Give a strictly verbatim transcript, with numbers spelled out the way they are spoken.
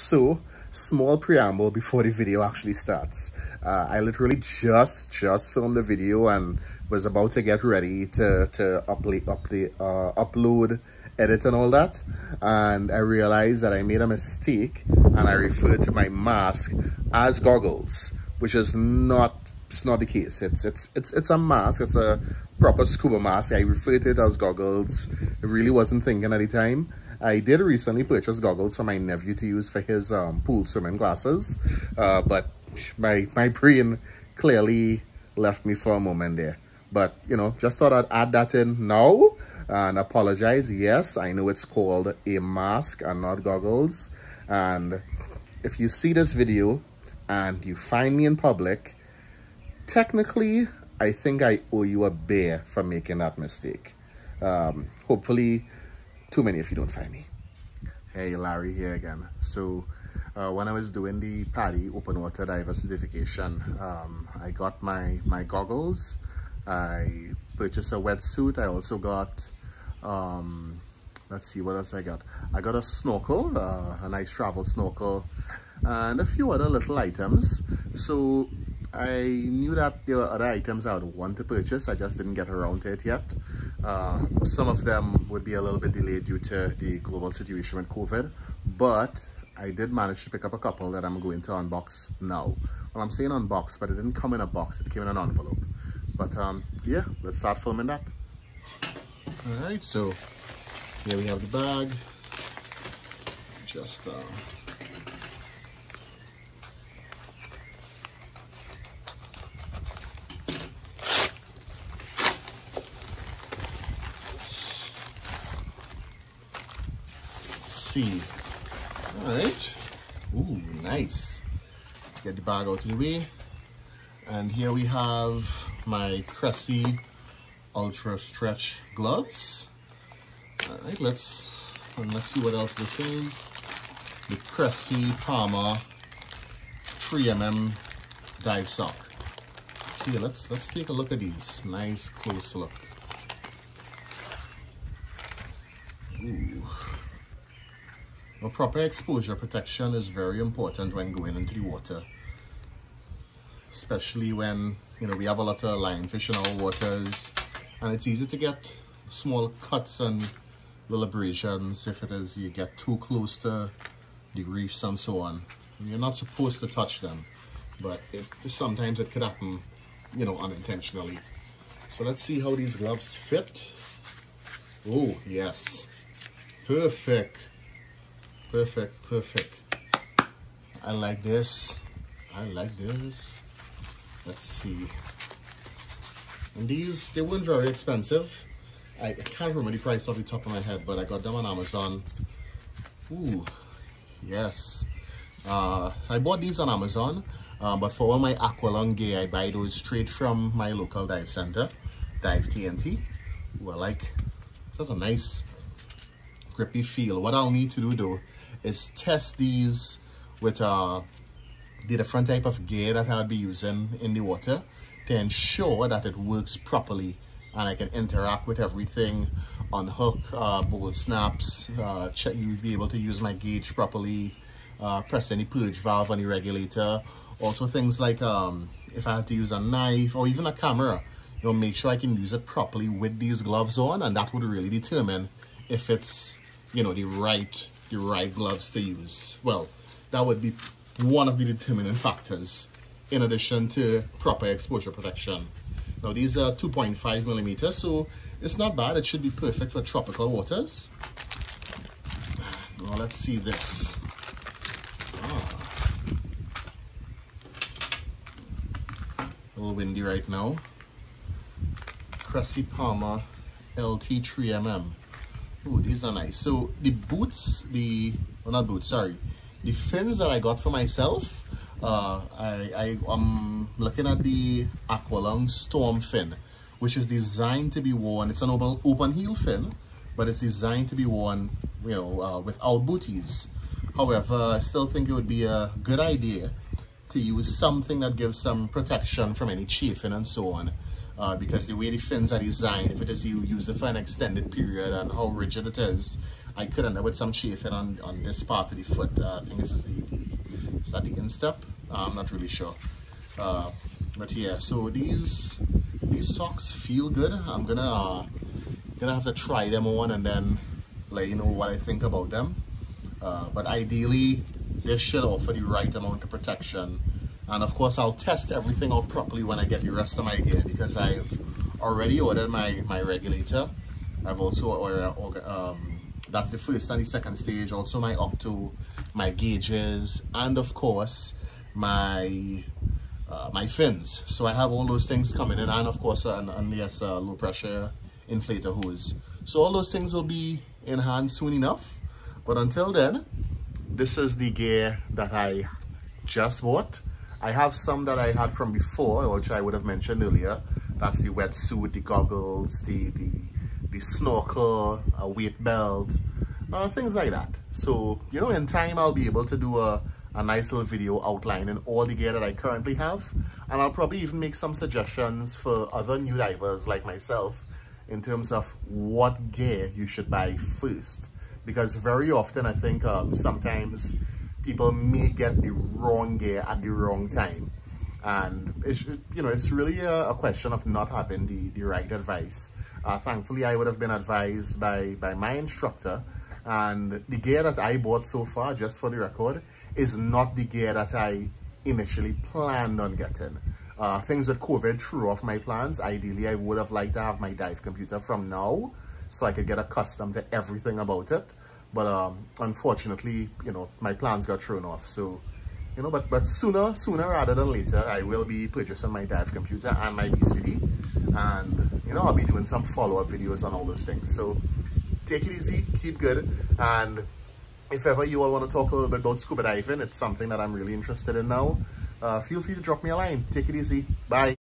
So, small preamble before the video actually starts. Uh, I literally just, just filmed the video and was about to get ready to, to upla upla uh, upload, edit and all that. And I realized that I made a mistake and I referred to my mask as goggles, which is not, it's not the case. It's, it's, it's, it's a mask. It's a proper scuba mask. I referred to it as goggles. I really wasn't thinking at the time. I did recently purchase goggles for my nephew to use for his um, pool swimming classes, uh, but my, my brain clearly left me for a moment there. But, you know, just thought I'd add that in now and apologize. Yes, I know it's called a mask and not goggles. And if you see this video and you find me in public, technically, I think I owe you a beer for making that mistake. Um, hopefully... Too many if you don't find me. Hey, Larry here again. So uh, when I was doing the PADI open water diver certification, um, I got my, my goggles. I purchased a wetsuit. I also got, um, let's see, what else I got? I got a snorkel, uh, a nice travel snorkel, and a few other little items. So I knew that there were other items I would want to purchase. I just didn't get around to it yet. Uh, some of them would be a little bit delayed due to the global situation with COVID, but I did manage to pick up a couple that I'm going to unbox now. Well, I'm saying unbox, but it didn't come in a box. It came in an envelope. But um, yeah, let's start filming that. All right, so here we have the bag. Just... Uh, see. All right. Ooh, nice. Get the bag out of the way. And here we have my Cressi Ultra Stretch gloves. All right, let's, and let's see what else this is. The Cressi Palma three millimeter dive sock. Okay, let's, let's take a look at these. Nice close look. Ooh. Well, proper exposure protection is very important when going into the water, especially when, you know, we have a lot of lionfish in our waters and it's easy to get small cuts and little abrasions if it is you get too close to the reefs and so on. And you're not supposed to touch them, but it, sometimes it could happen, you know, unintentionally. So let's see how these gloves fit. Oh, yes. Perfect. Perfect, perfect. I like this. I like this. Let's see. And these, they weren't very expensive. I, I can't remember the price off the top of my head, but I got them on Amazon. Ooh, yes. Uh, I bought these on Amazon, um, but for all my Aqua Lung gear, I buy those straight from my local dive center, Dive T N T. Ooh, I like, that's a nice grippy feel. What I'll need to do though, is test these with uh, the different type of gear that I'll be using in the water to ensure that it works properly and I can interact with everything, unhook, uh, bowl snaps, uh, check, you'll be able to use my gauge properly, uh, press any purge valve on the regulator. Also things like um, if I had to use a knife or even a camera, you know, make sure I can use it properly with these gloves on, and that would really determine if it's, you know, the right the right gloves to use. Well, that would be one of the determining factors in addition to proper exposure protection. Now these are two point five millimeters, so it's not bad. It should be perfect for tropical waters. Now let's see this. Ah. A little windy right now. Cressi Palma L T three millimeter. Oh, these are nice. So the boots, the, well, not boots, sorry. The fins that I got for myself, uh, I, I am looking at the Aqua Lung Storm fin, which is designed to be worn. It's an open, open heel fin, but it's designed to be worn, you know, uh, without booties. However, I still think it would be a good idea to use something that gives some protection from any chafing and so on. Uh, because the way the fins are designed, if it is you use it for an extended period and how rigid it is, I couldn't. There was some chafing on, on this part of the foot. Uh, I think this is the, is that the instep? Uh, I'm not really sure. Uh, but yeah, so these these socks feel good. I'm gonna uh, gonna have to try them on and then let you know what I think about them. Uh, but ideally, this should offer the right amount of protection. And of course, I'll test everything out properly when I get the rest of my gear, because I've already ordered my, my regulator. I've also ordered, um, that's the first and the second stage, also my octo, my gauges, and of course, my uh, my fins. So I have all those things coming in, and of course, and, and yes, uh, low pressure inflator hose. So all those things will be in hand soon enough. But until then, this is the gear that I just bought. I have some that I had from before, which I would have mentioned earlier. That's the wetsuit, the goggles, the, the, the snorkel, a weight belt, uh, things like that. So, you know, in time, I'll be able to do a, a nice little video outlining all the gear that I currently have. And I'll probably even make some suggestions for other new divers like myself in terms of what gear you should buy first. Because very often, I think um, sometimes people may get the wrong gear at the wrong time, and it's, you know, it's really a, a question of not having the, the right advice. Uh, thankfully, I would have been advised by, by my instructor, and the gear that I bought so far, just for the record, is not the gear that I initially planned on getting. Uh, things with COVID threw off my plans. Ideally, I would have liked to have my dive computer from now, so I could get accustomed to everything about it. But um, unfortunately, you know, my plans got thrown off. So, you know, but, but sooner, sooner rather than later, I will be purchasing my dive computer and my B C D. And, you know, I'll be doing some follow-up videos on all those things. So take it easy, keep good. And if ever you all want to talk a little bit about scuba diving, it's something that I'm really interested in now. Uh, feel free to drop me a line. Take it easy. Bye.